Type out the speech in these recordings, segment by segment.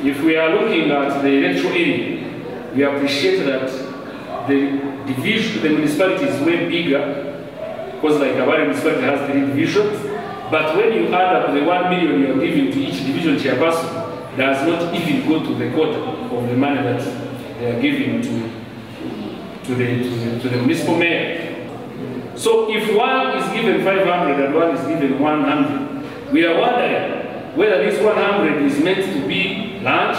If we are looking at the electoral area, we appreciate that the municipality is way bigger, because like Kabale municipality has 3 divisions, but when you add up the 1 million you are giving to each division chairperson, does not even go to the quarter of the money that they are giving to the municipal mayor. So if one is given 500 and one is given 100, we are wondering whether this 100 is meant to be large,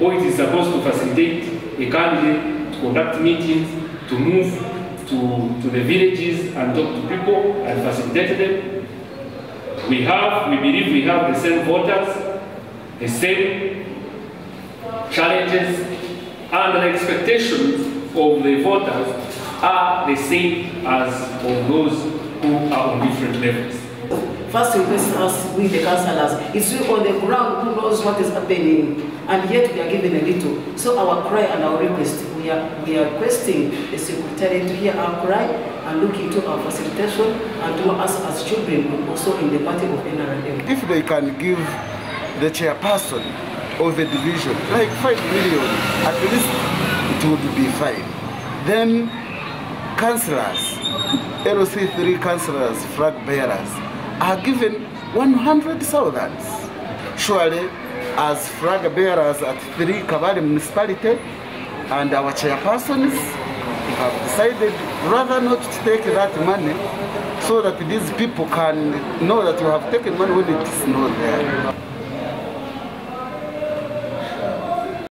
or it is supposed to facilitate a candidate to conduct meetings, to move to the villages and talk to people and facilitate them. We believe we have the same voters, the same challenges, and the expectations of the voters are the same as of those who are on different levels. First request us with the councillors. It's we on the ground who knows what is happening, and yet we are given a little. So our cry and our request, we are requesting the secretariat to hear our cry and look into our facilitation and do us as children also in the party of NRM. If they can give the chairperson of the division like 5 million, at least it would be fine. Then councillors, LOC3 councillors, flag bearers, are given 100,000. Surely, as flag bearers at 3 Kabale municipality and our chairpersons have decided rather not to take that money, so that these people can know that you have taken money when it is not there.